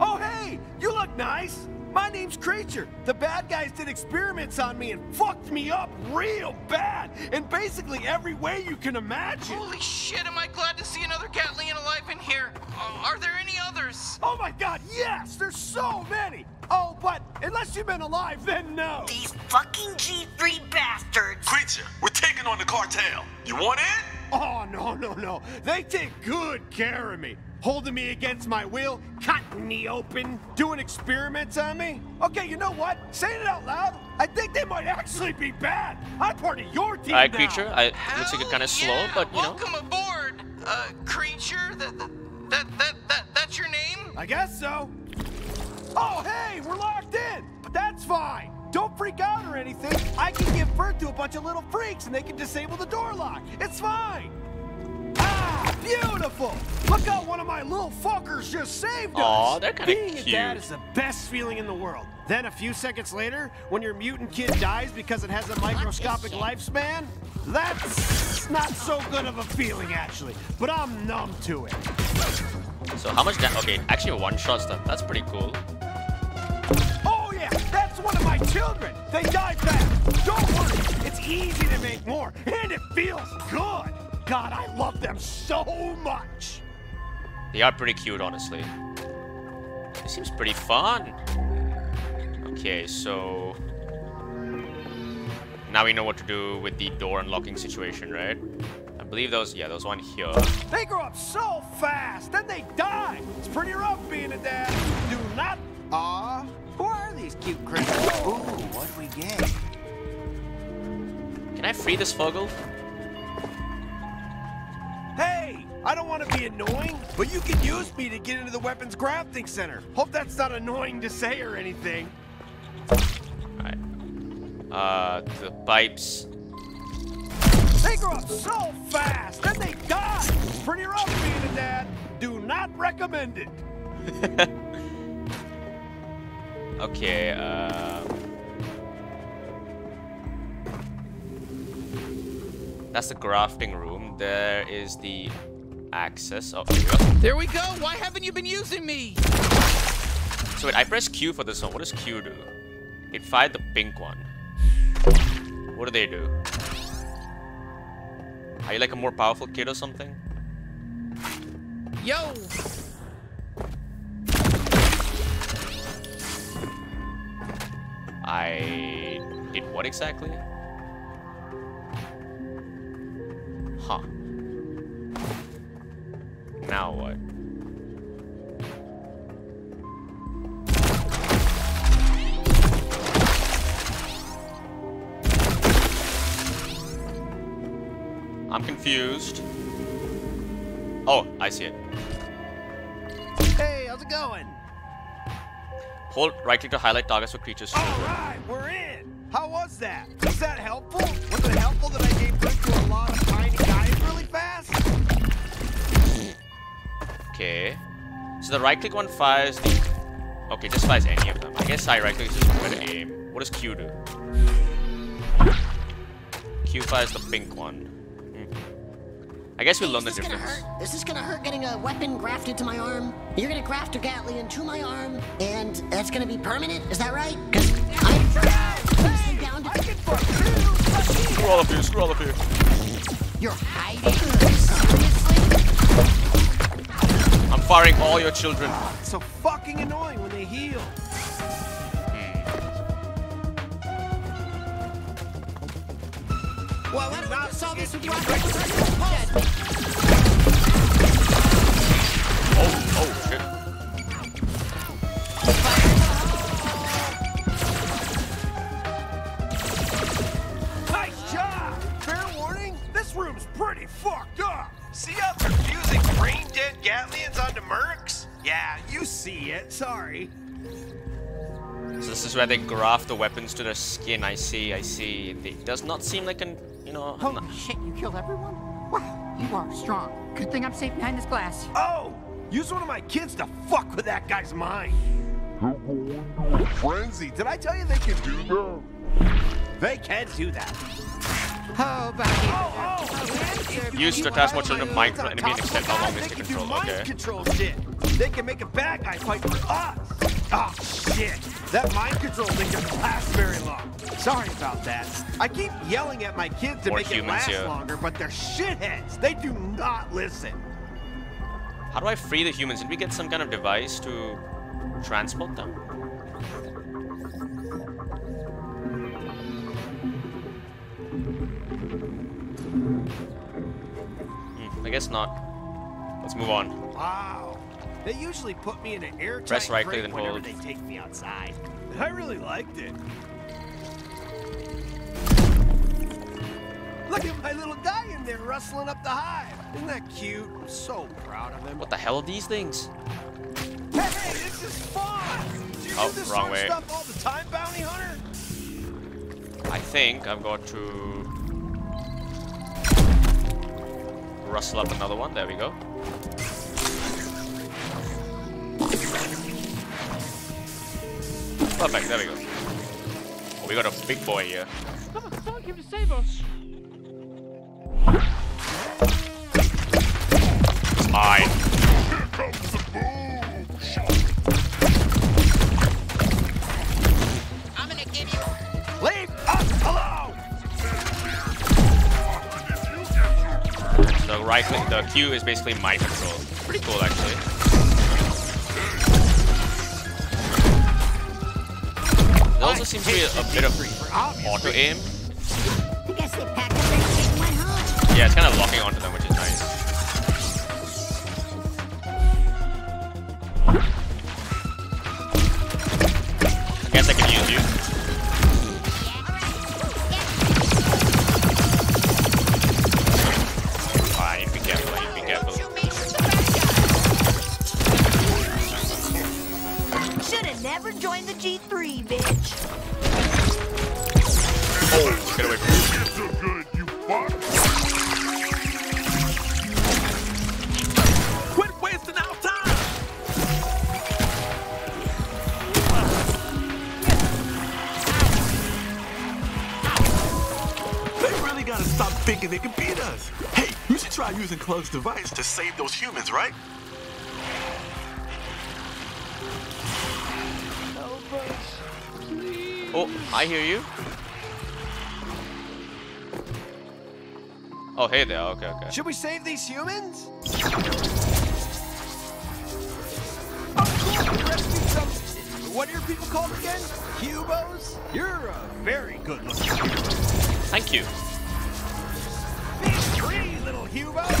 Oh, hey, you look nice. My name's Creature. The bad guys did experiments on me and fucked me up real bad in basically every way you can imagine. Holy shit, am I glad to see another Gatlian alive in here. Uh, are there any others? Oh my God, yes! There's so many! Oh, but unless you've been alive, then no! These fucking G three bastards! Creature, we're taking on the cartel. You want in? Oh, no, no, no. They take good care of me. Holding me against my will, cutting me open, doing experiments on me. Okay, you know what? Saying it out loud, I think they might actually be bad. I'm part of your team. All right, Creature. Now. I looks like you're kind of slow, but you know. Welcome aboard, uh, Creature. That that that that that's your name? I guess so. Oh, hey, we're locked in, but that's fine. Don't freak out or anything. I can give birth to a bunch of little freaks, and they can disable the door lock. It's fine. Beautiful! Look out, one of my little fuckers just saved us! Aw, they're kinda cute. Being a dad is the best feeling in the world. Then a few seconds later, when your mutant kid dies because it has a microscopic lifespan, that's not so good of a feeling, actually. But I'm numb to it. So how much damage? Okay, actually one-shots them. That's pretty cool. Oh yeah, that's one of my children! They died fast! Don't worry, it's easy to make more, and it feels good! God, I love them so much. They are pretty cute, honestly. This seems pretty fun. Okay, so now we know what to do with the door unlocking situation, right? I believe those, yeah, those one here. They grow up so fast, then they die. It's pretty rough being a dad. Do not. Aw, who are these cute critters? Ooh, what do we get? Can I free this Furgle? Hey, I don't want to be annoying, but you can use me to get into the weapons crafting center. Hope that's not annoying to say or anything. Alright. Uh, the pipes. They grow up so fast, then they die. It's pretty rough being a dad. Do not recommend it. Okay, uh... that's the crafting room. There is the access. Oh, here we go. There we go. Why haven't you been using me? So wait, I pressed Q for this one. What does Q do? It fired the pink one. What do they do? Are you like a more powerful kid or something? Yo! I did what exactly? Huh. Now what? I'm confused. Oh, I see it. Hey, how's it going? Hold right click to highlight targets for creatures. Alright, we're in! How was that? Was that helpful? Was it helpful that I gave birth to a lot of tiny guys really fast? Okay. So the right click one fires the... Okay, just fires any of them. I guess I right click is just better aim. What does Q do? Q fires the pink one. I guess we'll learn the difference. Is this gonna hurt getting a weapon grafted to my arm? You're gonna graft a Gatlian to my arm, and that's gonna be permanent? Is that right? Because I forgot! I can fuck you! Screw all of you, screw all of you. You're hiding? Seriously? I'm firing all your children. Oh, it's so fucking annoying when they heal. Well, why don't we solve this with your Oh, oh, shit. Nice job! Fair warning, this room's pretty fucked up. See how confusing brain-dead Gatlians onto mercs? Yeah, you see it, sorry. So this is where they graft the weapons to their skin, I see, I see. It does not seem like an... You know, holy shit, you killed everyone? Wow, you are strong. Good thing I'm safe behind this glass. Oh! Use one of my kids to fuck with that guy's mind. You're going to a frenzy. Did I tell you they can do that? They can do that. Oh, but oh, oh, oh, used to task more children of micro enemy and extend how long they can control. Okay. Control shit. They can make a bad guy fight for us. Ah, oh, shit. That mind control thing doesn't last very long. Sorry about that. I keep yelling at my kids to more make it last here. Longer, but they're shitheads. They do not listen. How do I free the humans? Did we get some kind of device to transport them? Hmm, I guess not. Let's move on. Wow. They usually put me in an airtight Press right click and hold. They take me outside. And I really liked it. Look at my little guy in there rustling up the hive. Isn't that cute? I'm so proud of him. What the hell are these things? Hey, hey, this is fun! Do you oh, do this wrong sort way. Stuff all the time, bounty hunter? I think I've got to rustle up another one. There we go. Perfect, there we go. Oh, we got a big boy here. Come on, come to save us. It's mine. Here comes the boom. I'm gonna give you. Leave us alone! The right click, the Q is basically my control. Pretty cool actually. There also seems to be a, a bit of auto aim. Yeah, it's kind of locking onto them, which is nice. I guess I can use you. Alright, you be careful, you be careful. Should have never joined the G three, bitch. Oh, get away from me. It's so good, you fuck. Quit wasting our time. They really gotta stop thinking they can beat us. Hey, you should try using Clugg's device to save those humans, right? Oh, I hear you. Oh, hey there. Okay, okay. Should we save these humans? Of course, rescue some. What are your people called again? Cubos? You're a very good looking human. Thank you. These three little Cubos.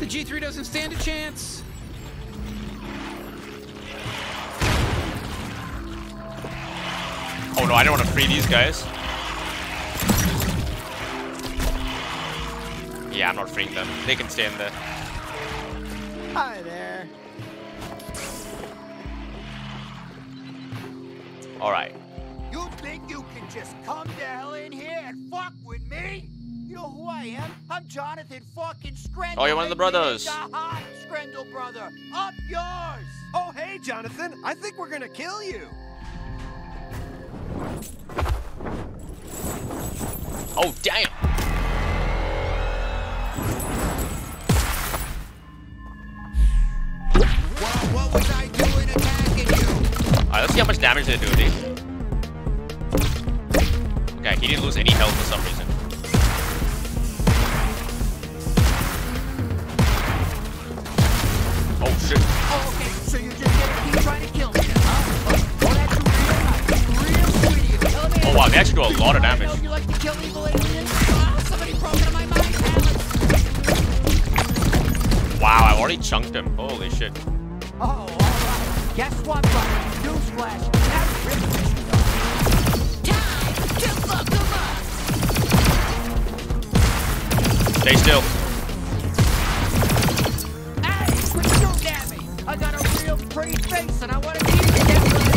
The G three doesn't stand a chance. Oh no, I don't want to free these guys. Yeah, I'm not freeing them. They can stay in there. Hi there. All right. You think you can just come the hell in here and fuck with me? You know who I am? I'm Jonathan fucking Skrendel. Oh, you're one of the brothers. Aha, Skrendel brother. Up yours. Oh, hey, Jonathan. I think we're gonna kill you. Oh, damn. Well, what was I doing attacking you? All right, let's see how much damage they do to these. Okay, he didn't lose any health for some reason. Oh, shit. Oh, okay, so you're just gonna keep trying to kill me, huh? Oh, that's real nice. Real sweet of you. Oh, wow, they actually do a lot of damage. You like to kill evil aliens? Oh, somebody broke into my mind, Alex. Wow, I already chunked him. Holy shit. Oh, all right. Guess what, buddy? Newsflash. That's ridiculous. Time to fuck them up. Stay still. I got a real pretty face and I want to be in everybody.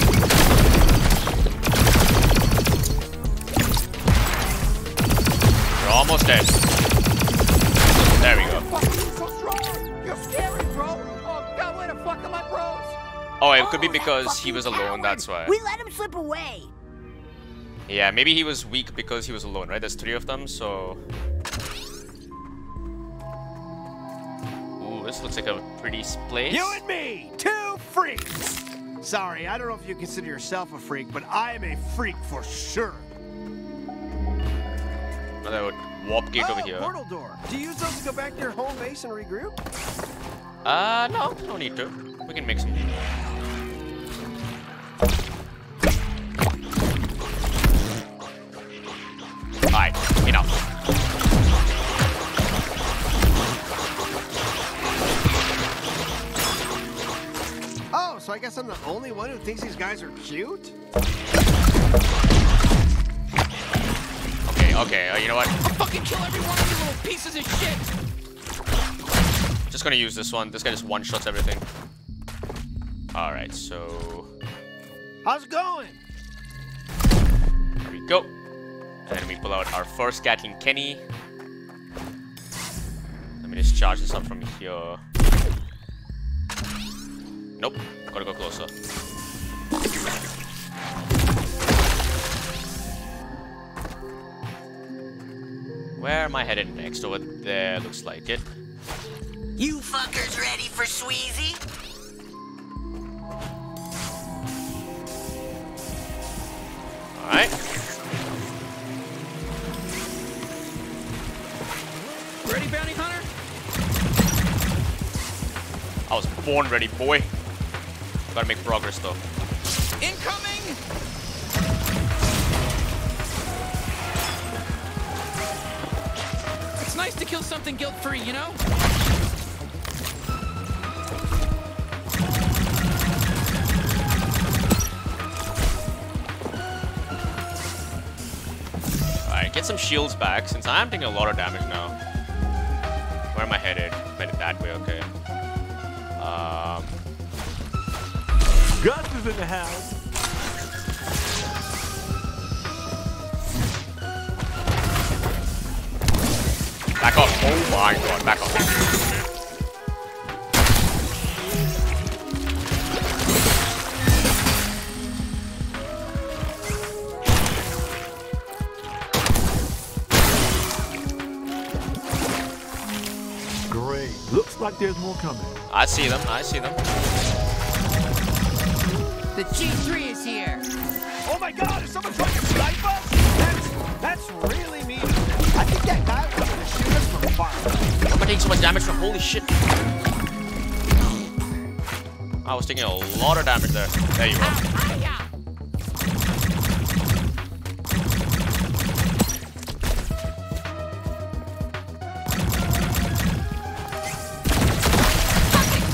You're almost dead. There we go. You're scary, bro. Oh god, where the fuck are my bros? Oh, it could be because he was alone, that's why. We let him slip away. Yeah, maybe he was weak because he was alone, right? There's three of them, so... This looks like a pretty place. You and me, two freaks. Sorry, I don't know if you consider yourself a freak, but I am a freak for sure. Another warp gate oh, over here. Portal door. Do you use those to go back to your home base and regroup? Uh, no, no need to. We can make some. All right, enough. So I guess I'm the only one who thinks these guys are cute? Okay, okay, uh, you know what? I'll fucking kill every one of you little pieces of shit! Just gonna use this one. This guy just one-shots everything. Alright, so... How's it going? There we go. And then we pull out our first Gatling Kenny. Let me just charge this up from here. Nope, gotta go closer. Where am I headed next? Over there, looks like it. You fuckers ready for Sweezy? Alright. Ready, bounty hunter? I was born ready, boy. Gotta make progress though. Incoming! It's nice to kill something guilt-free, you know? Alright, get some shields back since I'm taking a lot of damage now. Where am I headed? I'm headed that way, okay. Um... Gus is in the house. Back off. Oh my god, back off. Great. Looks like there's more coming. I see them, I see them. The G three is here. Oh my god, is someone trying to snipe us? That's, that's really mean. I think that guy was going to shoot us from far. I'm going to take so much damage from holy shit. I was taking a lot of damage there. There you go.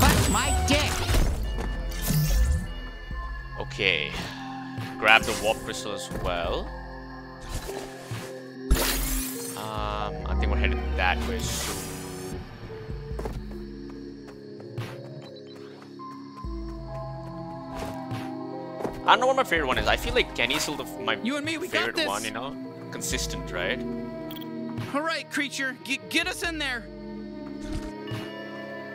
Fucking punch my dick. Okay, grab the warp crystal as well. Um, I think we're headed that way soon. I don't know what my favorite one is. I feel like Kenny's still the, my you and me, we favorite got this. one, you know? Consistent, right? All right, Creature, G get us in there.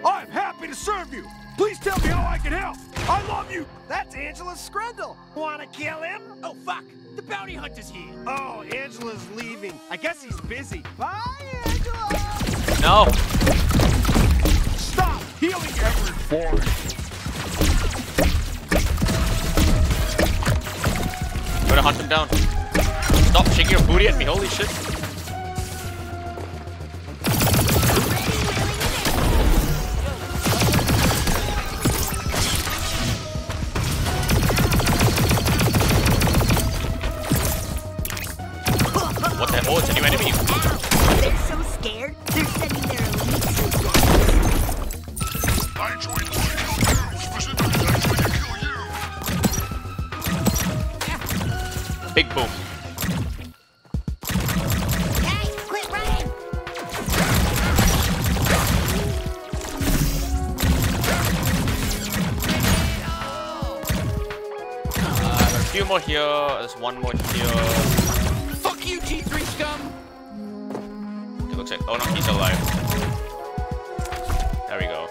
I'm happy to serve you. Please tell me how I can help. I love you. That's Angela Skrendel. Wanna kill him? Oh, fuck. The bounty hunter's here. Oh, Angela's leaving. I guess he's busy. Bye, Angela. No. Stop healing everyone. Gotta hunt him down. Stop shaking your booty at me. Holy shit. Here, there's one more here. Fuck you, G three scum! It looks like, oh no, he's alive. There we go.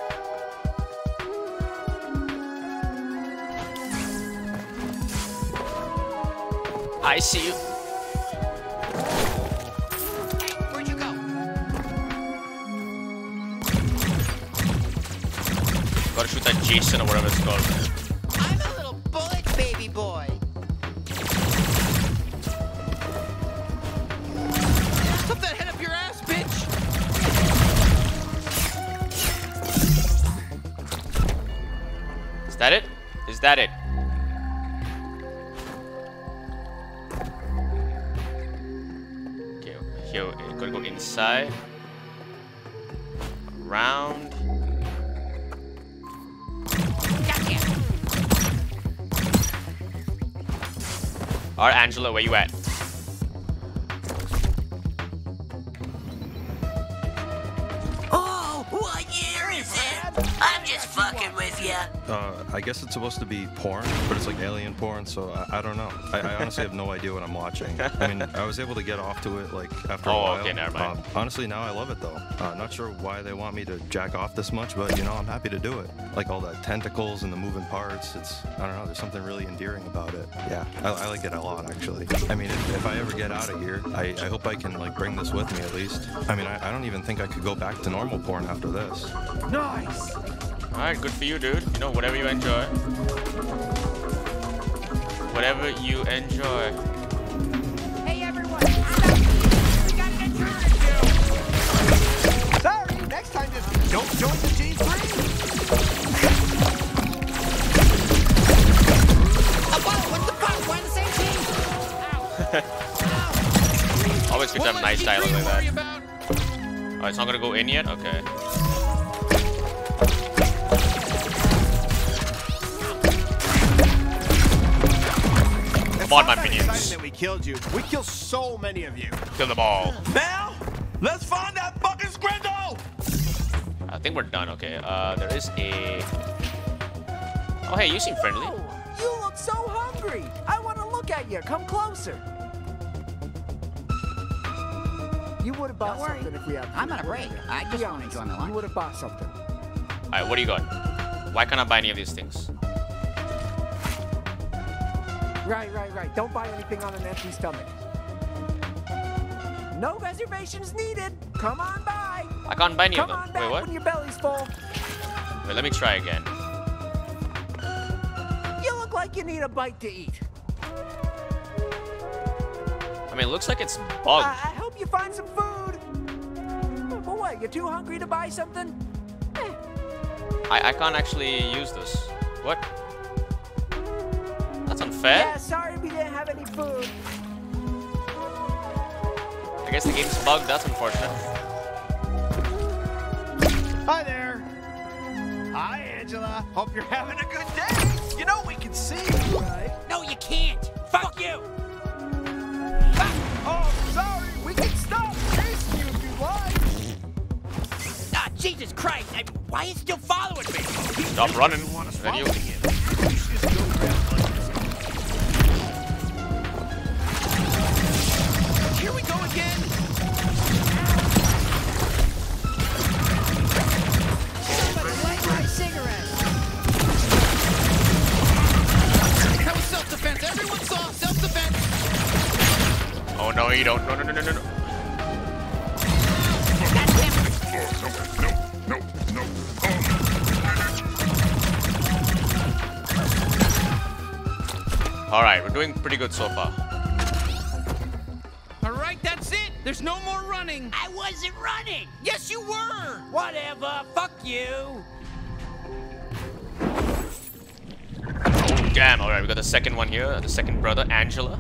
I see you. Hey, where'd you go? Gotta shoot that Jason or whatever it's called. Is that it? Okay, here we gotta go inside. Around. Alright, Angela, where you at? Uh, I guess it's supposed to be porn, but it's like alien porn, so I, I don't know. I, I honestly have no idea what I'm watching. I mean, I was able to get off to it like after oh, a while. Okay, never mind. Uh, honestly, now I love it though. Uh, not sure why they want me to jack off this much, but you know, I'm happy to do it. Like all the tentacles and the moving parts, it's, I don't know, there's something really endearing about it. Yeah, I, I like it a lot actually. I mean, if, if I ever get out of here, I, I hope I can like bring this with me at least. I mean, I, I don't even think I could go back to normal porn after this. Nice! Alright, good for you, dude. You know, whatever you enjoy. Whatever you enjoy. Hey, everyone! We gotta get turned. Sorry, next time just don't join the G three! Apollo, what the fuck? Why the same team? Ow. Ow. Always good to have nice dialogue like that. Oh, it's not gonna go in yet? Okay. Come on, my minions. We killed you. We killed so many of you. Kill them all. Now, let's find that fucking Skrendel. I think we're done. Okay. Uh, there is a. Oh, hey, you seem friendly. You look so hungry. I want to look at you. Come closer. You would have bought Don't something worry. if we had. I'm on a break. I just want to enjoy my lunch. You would have bought something. All right, what do you got? Why can't I buy any of these things? Right, right, right. Don't buy anything on an empty stomach. No reservations needed. Come on by. I can't buy any Come of them. On back Wait, what? When your belly's full. Wait, let me try again. You look like you need a bite to eat. I mean, it looks like it's bugged. I, I hope you find some food. But what? You're too hungry to buy something? Eh. I, I can't actually use this. What? That's unfair. Yeah, sorry we didn't have any food. I guess the game's bugged. That's unfortunate. Hi there. Hi, Angela. Hope you're having a good day. You know we can see you, right? No, you can't. Fuck, Fuck you. Fuck. Oh, sorry. We can stop chasing you if you like. Ah, Jesus Christ. I, why are you still following me? Stop running. You want to no, no, you don't. No, no, no, no, no, no. No, no, no, oh. Alright, we're doing pretty good so far. Alright, that's it. There's no more running. I wasn't running. Yes, you were. Whatever. Fuck you. Oh, damn. Alright, we got the second one here. The second brother, Angela.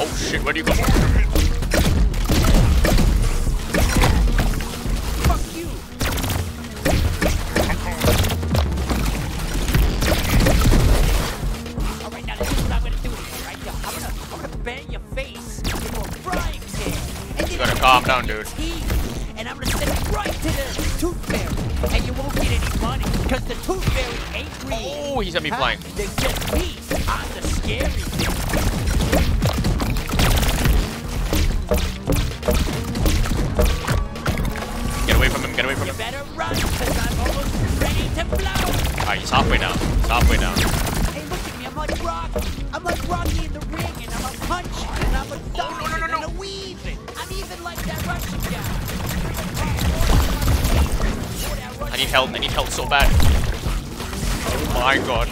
Oh shit, where do you go? Fuck you! Alright, now this is what I'm gonna do here, right? I'm gonna, I'm gonna bang your face into a frying pan. You gotta calm down, dude. And I'm gonna send it right to the Tooth Fairy. And you won't get any money, because the Tooth Fairy ain't real. Oh, he's at me flying. They're just me. I'm the scary thing. Get away from him. You better run, because I'm almost ready to blow. Alright, he's halfway down. He's halfway down. Hey, look at me. I'm like Rocky. I'm like Rocky in the ring, and I'm a punch, and I'm a dodge, oh, no, no, no, and no. a weave. I'm even like that Russian guy. I need help. I need help so bad. Oh my god.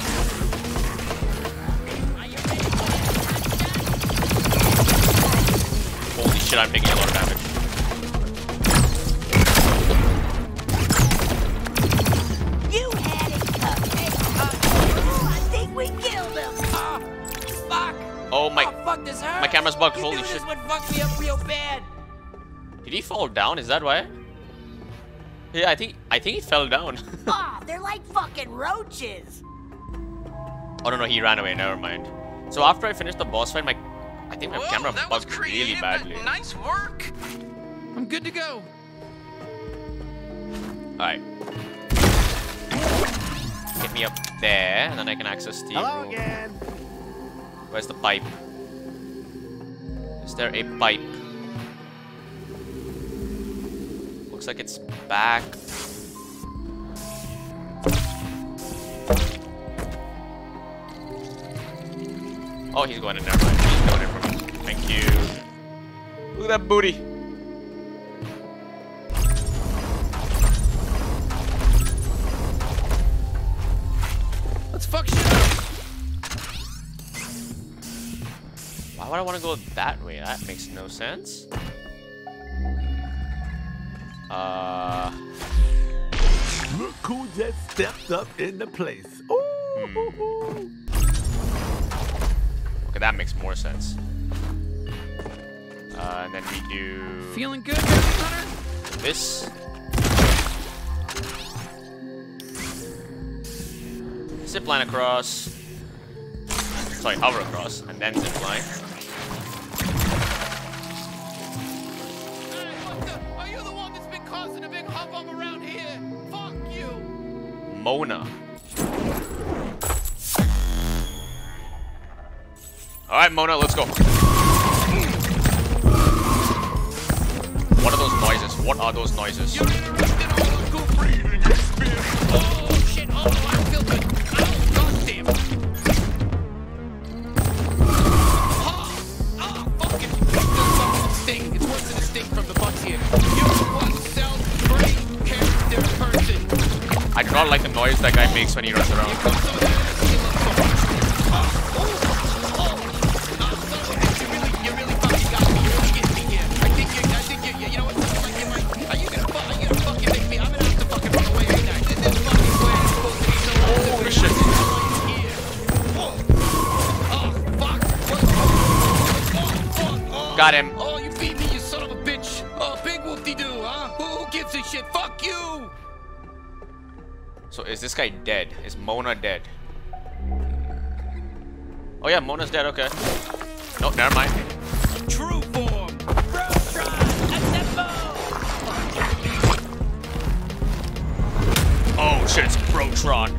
Holy shit, I'm taking a lot of damage. Oh my, oh, fuck, this hurts. My camera's bugged, holy shit. This would fuck me up real bad. Did he fall down? Is that why? Yeah, I think I think he fell down. Ah, oh, they're like fucking roaches. Oh no no, he ran away, never mind. So after I finished the boss fight, my I think my Whoa, camera that bugged was creative, really badly. Nice work. I'm good to go. Alright. Get me up there, and then I can access the Hello room. again. Where's the pipe? Is there a pipe? Looks like it's back. Oh, he's going in there. He's going in from me. Thank you. Look at that booty. Let's fuck shit up. Why would I want to go that way? That makes no sense. Uh... Look who just stepped up in the place. Ooh. Hmm. Okay, that makes more sense. Uh, and then we do... Feeling good, Hunter? This. Zipline across. Sorry, hover across. And then zipline. Mona. Alright, Mona, let's go. What are those noises? What are those noises? Oh shit, oh I feel good. Oh goddamn. Ha! Ah fucking this thing. It's worse than a sting from the box here. I do not like the noise that guy makes when he runs around. Holy shit. Got him. Oh, you beat me, you son of a bitch. Oh, big whoop-de-doo, huh? Who gives a shit? Fuck you! So is this guy dead? Is Mona dead? Oh yeah, Mona's dead, okay. Nope, never mind. True form! Bro-Tron! Assemble! Oh shit, it's Bro-Tron!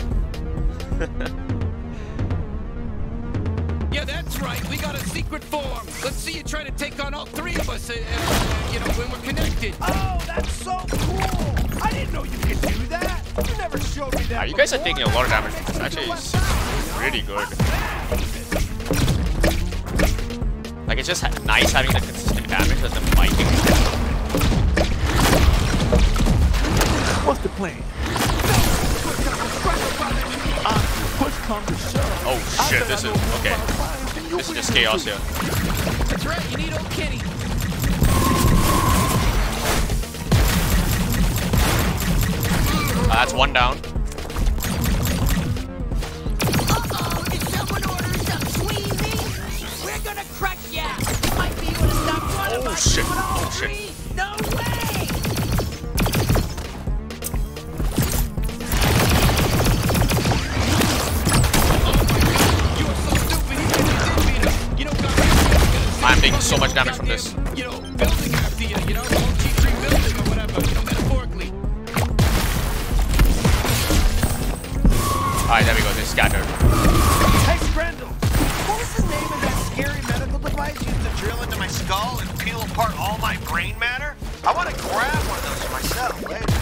Yeah, that's right, we got a secret form! Let's see you try to take on all three of us, uh, uh, you know, when we're connected! Oh, that's so cool! I didn't know you could do that! You never showed me that. Uh, you guys are taking a lot of damage from this. Actually, it's pretty good. Like, it's just nice having the consistent damage as the fighting. What's the plan? Oh shit, this is okay. This is just chaos here. That's right, you need old Kenny. Uh, that's one down. Uh-oh, did someone order some Sweezy? We're gonna crack ya. Might be able to stop one of us. Oh shit, oh shit. No way! I'm taking so much damage from this. Alright, there we go, they scattered. Hey, Skrendel! What was the name of that scary medical device you used to drill into my skull and peel apart all my brain matter? I want to grab one of those for myself later.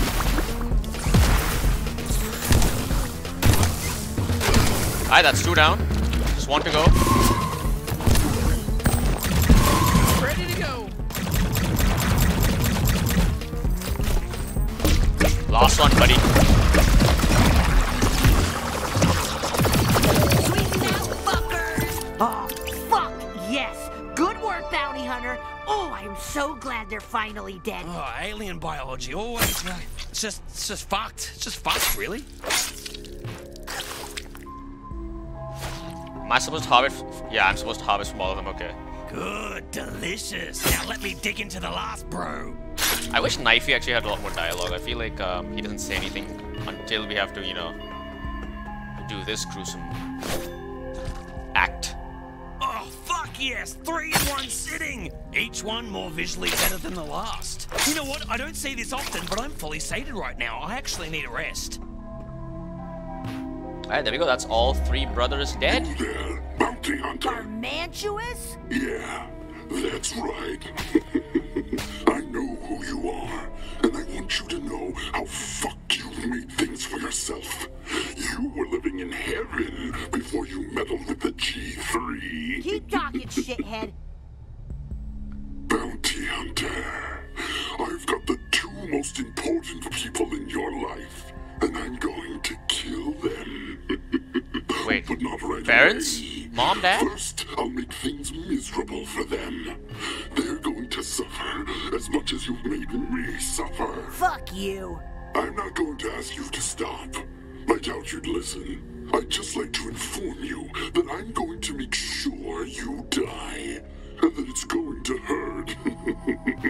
Alright, that's two down. Just one to go. Ready to go. Last one, buddy. So glad they're finally dead. Oh, alien biology always right. It's just, it's just fucked. It's just fucked, really. Am I supposed to harvest? Yeah, I'm supposed to harvest from all of them. Okay. Good, delicious. Now let me dig into the last bro. I wish Knifey actually had a lot more dialogue. I feel like um, he doesn't say anything until we have to, you know, do this gruesome act. Yes, three in one sitting. Each one more visually better than the last. You know what? I don't say this often, but I'm fully sated right now. I actually need a rest. Alright, there we go. That's all three brothers dead. You there, bounty hunter. Garmantuous? Yeah, that's right. I know who you are, and I want you to know how fucked you've made things for yourself. You were living in heaven before you meddled with the G three. Keep talking, shithead. Bounty hunter, I've got the two most important people in your life, and I'm going to kill them. Wait, but not right parents? Away. Mom, Dad? First, I'll make things miserable for them. They're going to suffer as much as you've made me suffer. Fuck you. I'm not going to ask you to stop. I doubt you'd listen. I'd just like to inform you that I'm going to make sure you die. And that it's going to hurt. A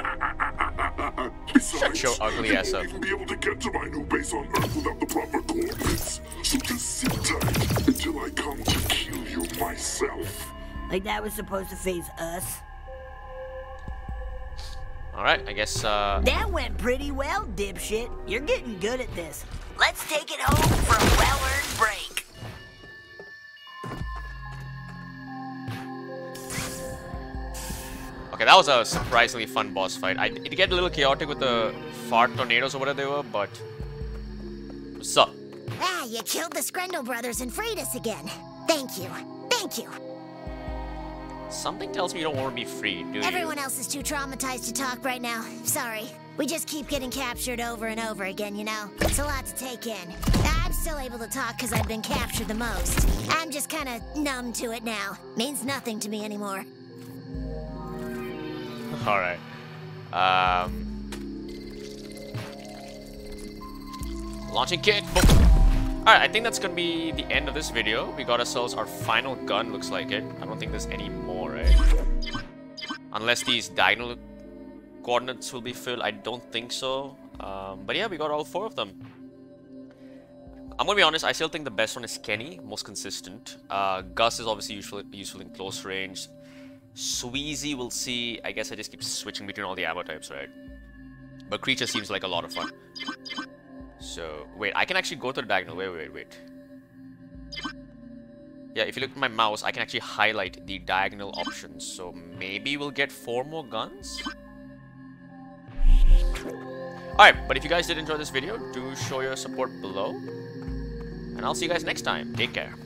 lot. Besides, you won't even be able to get to my new base on Earth without the proper coordinates. So just sit tight until I come to kill you myself. Like that was supposed to phase us? Alright, I guess, uh... that went pretty well, dipshit. You're getting good at this. Let's take it home for a well-earned break. Okay, that was a surprisingly fun boss fight. I, it get a little chaotic with the fart tornadoes or whatever they were, but... What's up? Ah, you killed the Skrendel brothers and freed us again. Thank you. Thank you. Something tells me you don't want to be freed, do you? Everyone else is too traumatized to talk right now. Sorry. We just keep getting captured over and over again, you know? It's a lot to take in. I'm still able to talk because I've been captured the most. I'm just kind of numb to it now. Means nothing to me anymore. Alright. Um... Launching kit! Alright, I think that's gonna be the end of this video. We got ourselves our final gun, looks like it. I don't think there's any more, right? Unless these diagonal coordinates will be filled. I don't think so. Um, but yeah, we got all four of them. I'm gonna be honest, I still think the best one is Kenny, most consistent. Uh, Gus is obviously useful, useful in close range. Sweezy, we'll see. I guess I just keep switching between all the ammo types, right? But Creature seems like a lot of fun. So, wait, I can actually go to the diagonal. Wait, wait, wait. Yeah, if you look at my mouse, I can actually highlight the diagonal options. So maybe we'll get four more guns? Alright, but if you guys did enjoy this video, do show your support below. And I'll see you guys next time. Take care.